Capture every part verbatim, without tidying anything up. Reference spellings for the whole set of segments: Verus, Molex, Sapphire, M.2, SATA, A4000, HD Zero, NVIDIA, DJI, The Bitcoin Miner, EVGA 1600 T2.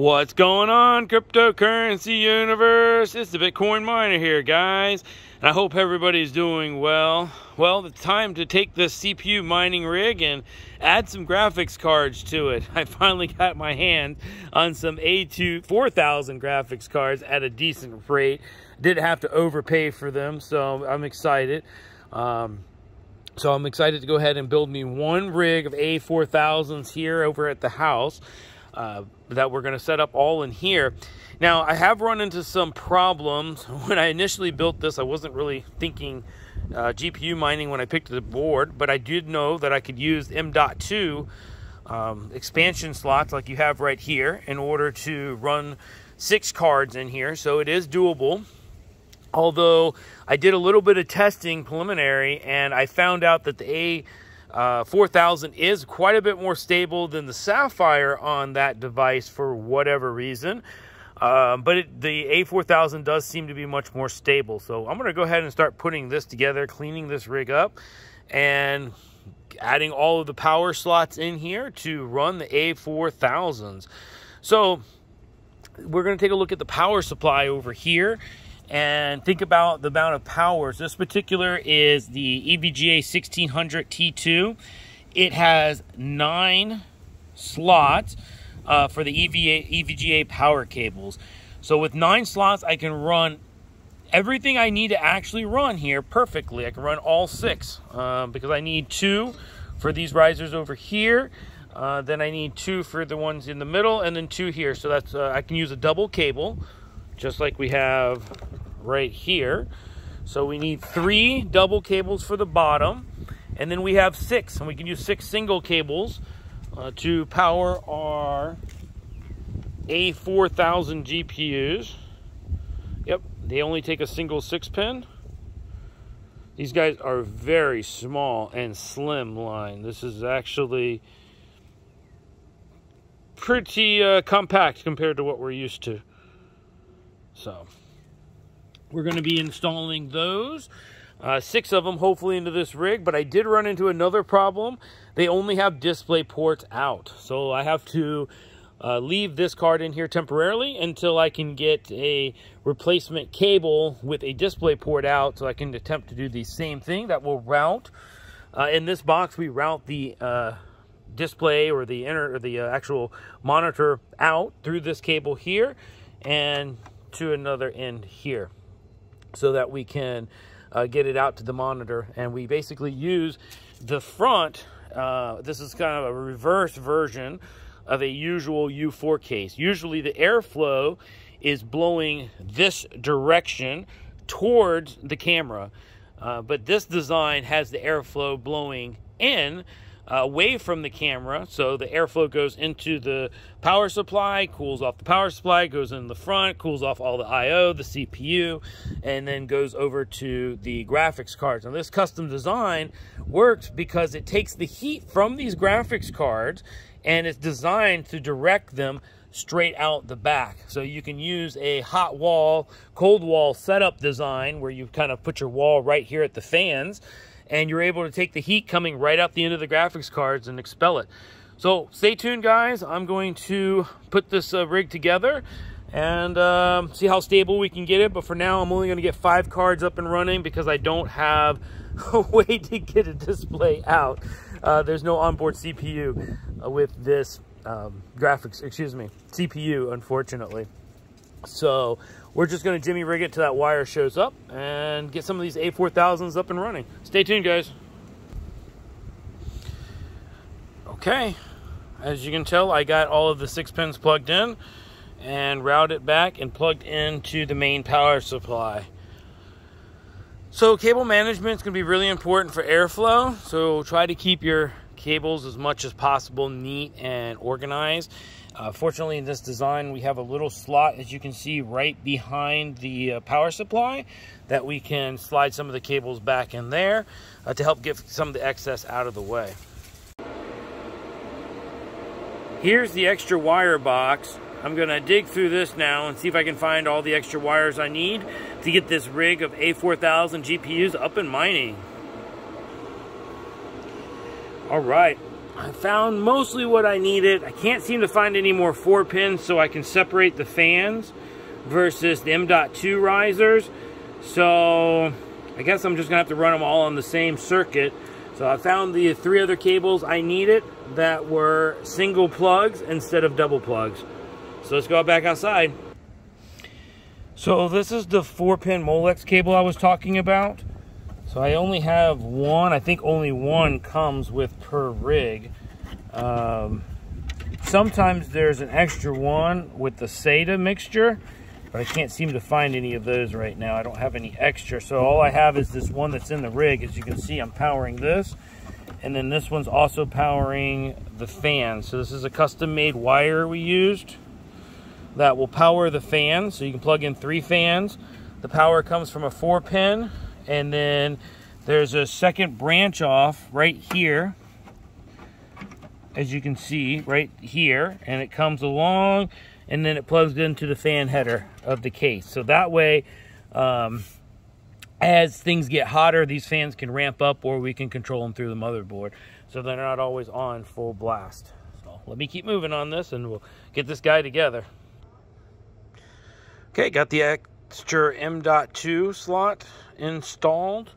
What's going on, cryptocurrency universe? It's the Bitcoin miner here, guys, and I hope everybody's doing well. Well, it's time to take this C P U mining rig and add some graphics cards to it. I finally got my hand on some A four thousand graphics cards at a decent rate. Didn't have to overpay for them, so I'm excited. Um, so I'm excited to go ahead and build me one rig of A four thousands here over at the house. Uh, that we're going to set up all in here. Now, I have run into some problems. When I initially built this, I wasn't really thinking uh, G P U mining when I picked the board, but I did know that I could use M dot two um, expansion slots like you have right here in order to run six cards in here, so it is doable. Although, I did a little bit of testing preliminary, and I found out that the A... Uh, four thousand is quite a bit more stable than the Sapphire on that device for whatever reason. Uh, but it, the A four thousand does seem to be much more stable. So I'm going to go ahead and start putting this together, cleaning this rig up, and adding all of the power slots in here to run the A four thousands. So we're going to take a look at the power supply over here. And think about the amount of powers. This particular is the E V G A sixteen hundred T two. It has nine slots uh, for the E V A, E V G A power cables. So with nine slots, I can run everything I need to actually run here perfectly. I can run all six uh, because I need two for these risers over here. Uh, then I need two for the ones in the middle, and then two here. So that's uh, I can use a double cable, just like we have right here. So we need three double cables for the bottom, and then we have six, and we can use six single cables uh, to power our A four thousand G P Us. Yep, they only take a single six pin. These guys are very small and slim line. This is actually pretty uh, compact compared to what we're used to. So we're going to be installing those, uh, six of them hopefully into this rig, but I did run into another problem. They only have display ports out. So I have to uh, leave this card in here temporarily until I can get a replacement cable with a display port out so I can attempt to do the same thing that will route. Uh, in this box, we route the uh, display or the, inner, or the uh, actual monitor out through this cable here and to another end here so that we can uh, get it out to the monitor. And we basically use the front. Uh, this is kind of a reverse version of a usual U four case. Usually the airflow is blowing this direction towards the camera. Uh, but this design has the airflow blowing in Uh, away from the camera, so the airflow goes into the power supply, cools off the power supply, goes in the front, cools off all the I O, the C P U, and then goes over to the graphics cards. Now this custom design works because it takes the heat from these graphics cards and it's designed to direct them straight out the back. So you can use a hot wall, cold wall setup design where you kind of put your wall right here at the fans, and you're able to take the heat coming right out the end of the graphics cards and expel it. So stay tuned, guys. I'm going to put this uh, rig together and um, see how stable we can get it. But for now, I'm only going to get five cards up and running because I don't have a way to get a display out. Uh, there's no onboard C P U uh, with this um, graphics, excuse me, C P U, unfortunately. So we're just going to jimmy rig it till that wire shows up and get some of these A four thousands up and running. Stay tuned, guys. Okay, as you can tell, I got all of the six pins plugged in and routed it back and plugged into the main power supply. So cable management is going to be really important for airflow. So try to keep your cables as much as possible neat and organized. Uh, fortunately, in this design, we have a little slot, as you can see, right behind the uh, power supply that we can slide some of the cables back in there uh, to help get some of the excess out of the way. Here's the extra wire box. I'm going to dig through this now and see if I can find all the extra wires I need to get this rig of A four thousand G P Us up and mining. All right, I found mostly what I needed. I can't seem to find any more four pins so I can separate the fans versus the M dot two risers. So I guess I'm just gonna have to run them all on the same circuit. So I found the three other cables I needed that were single plugs instead of double plugs. So let's go back outside. So this is the four pin Molex cable I was talking about. So I only have one, I think only one comes with per rig. Um, sometimes there's an extra one with the SATA mixture, but I can't seem to find any of those right now. I don't have any extra. So all I have is this one that's in the rig. As you can see, I'm powering this. And then this one's also powering the fan. So this is a custom made wire we used that will power the fan. So you can plug in three fans. The power comes from a four pin. And then there's a second branch off right here, as you can see right here, and it comes along and then it plugs into the fan header of the case. So that way, um, as things get hotter, these fans can ramp up or we can control them through the motherboard. So they're not always on full blast. So let me keep moving on this and we'll get this guy together. Okay, got the extra M dot two slot installed.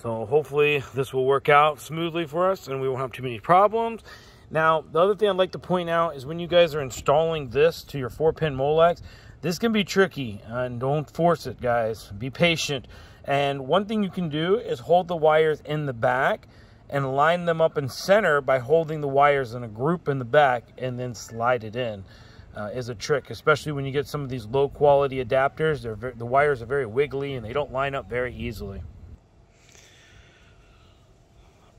So hopefully this will work out smoothly for us and we won't have too many problems. Now, the other thing I'd like to point out is when you guys are installing this to your four-pin Molex, this can be tricky, and don't force it, guys. Be patient. And one thing you can do is hold the wires in the back and line them up in center by holding the wires in a group in the back and then slide it in uh, is a trick, especially when you get some of these low-quality adapters. They're, the wires are very wiggly, and they don't line up very easily.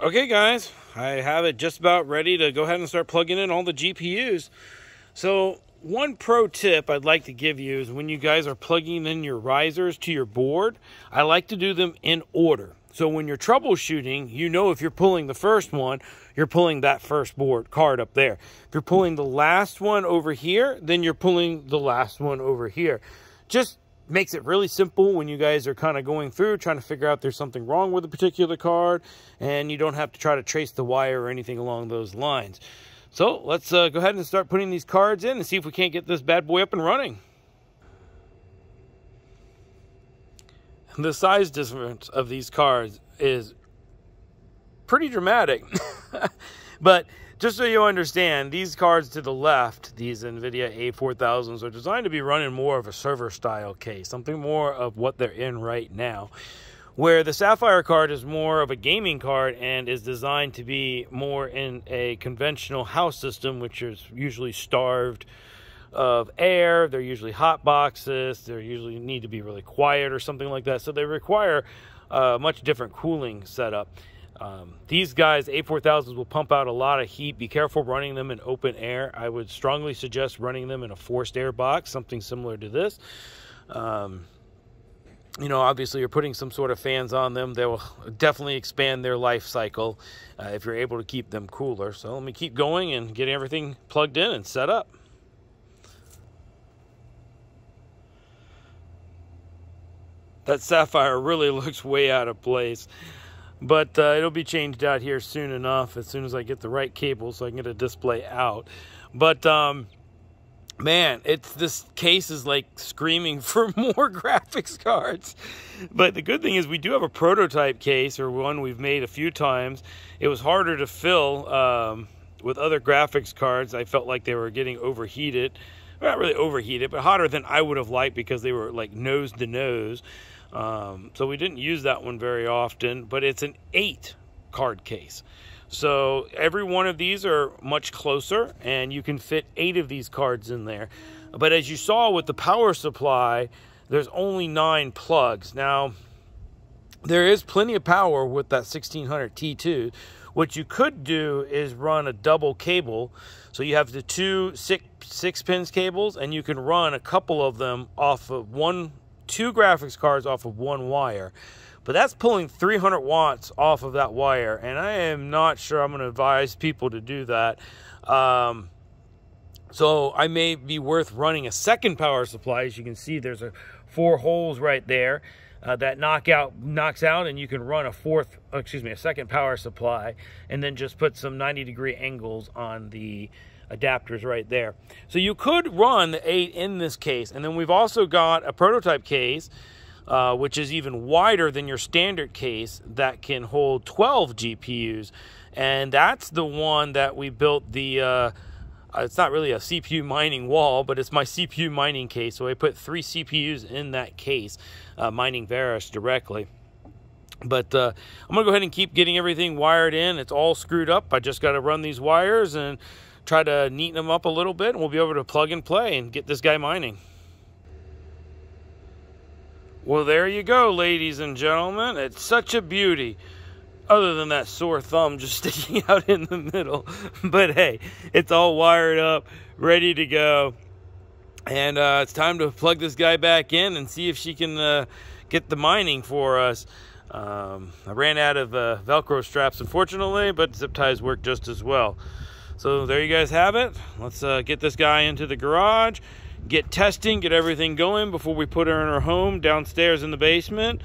Okay, guys, I have it just about ready to go ahead and start plugging in all the G P Us. So one pro tip I'd like to give you is when you guys are plugging in your risers to your board, I like to do them in order. So when you're troubleshooting, you know if you're pulling the first one, you're pulling that first board card up there. If you're pulling the last one over here, then you're pulling the last one over here. Just makes it really simple when you guys are kind of going through trying to figure out there's something wrong with a particular card, and you don't have to try to trace the wire or anything along those lines. So let's uh, go ahead and start putting these cards in and see if we can't get this bad boy up and running. And the size difference of these cards is pretty dramatic. But just so you understand, these cards to the left, these NVIDIA A four thousands, are designed to be running more of a server-style case, something more of what they're in right now, where the Sapphire card is more of a gaming card and is designed to be more in a conventional house system, which is usually starved of air. They're usually hot boxes. They usually need to be really quiet or something like that, so they require a much different cooling setup. Um, these guys, A four thousands, will pump out a lot of heat. Be careful running them in open air. I would strongly suggest running them in a forced air box, something similar to this. Um, you know, obviously you're putting some sort of fans on them. They will definitely expand their life cycle uh, if you're able to keep them cooler. So let me keep going and get everything plugged in and set up. That Sapphire really looks way out of place. But uh, it'll be changed out here soon enough, as soon as I get the right cable so I can get a display out. But, um, man, it's, this case is like screaming for more graphics cards. But the good thing is we do have a prototype case, or one we've made a few times. It was harder to fill um, with other graphics cards. I felt like they were getting overheated. Well, not really overheated, but hotter than I would have liked because they were like nose to nose. Um, so we didn't use that one very often, but it's an eight card case. So every one of these are much closer and you can fit eight of these cards in there. But as you saw with the power supply, there's only nine plugs. Now, there is plenty of power with that sixteen hundred T two. What you could do is run a double cable. So you have the two six, six pins cables, and you can run a couple of them off of one two graphics cards off of one wire, but that's pulling three hundred watts off of that wire, and I am not sure I'm going to advise people to do that. Um, so I may be worth running a second power supply. As you can see, there's a four holes right there. uh, that knockout knocks out, and you can run a fourth, excuse me, a second power supply, and then just put some ninety degree angles on the adapters right there. So you could run the eight in this case. And then we've also got a prototype case, uh, which is even wider than your standard case, that can hold twelve G P Us. And that's the one that we built the, uh, it's not really a C P U mining wall, but it's my C P U mining case. So I put three C P Us in that case, uh, mining Verus directly. But uh, I'm gonna go ahead and keep getting everything wired in. It's all screwed up. I just gotta run these wires and try to neaten them up a little bit, and we'll be able to plug and play and get this guy mining. Well, there you go, ladies and gentlemen. It's such a beauty, other than that sore thumb just sticking out in the middle. But hey, it's all wired up, ready to go. And uh, it's time to plug this guy back in and see if she can uh, get the mining for us. Um, I ran out of uh, Velcro straps, unfortunately, but zip ties work just as well. So there you guys have it. Let's uh, get this guy into the garage, get testing, get everything going before we put her in her home downstairs in the basement.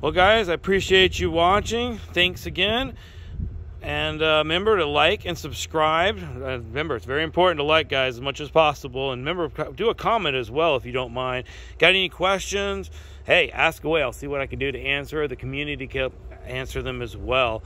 Well, guys, I appreciate you watching. Thanks again. And uh, remember to like and subscribe. Uh, remember, it's very important to like, guys, as much as possible. And remember, do a comment as well if you don't mind. Got any questions? Hey, ask away. I'll see what I can do to answer. The community can answer them as well.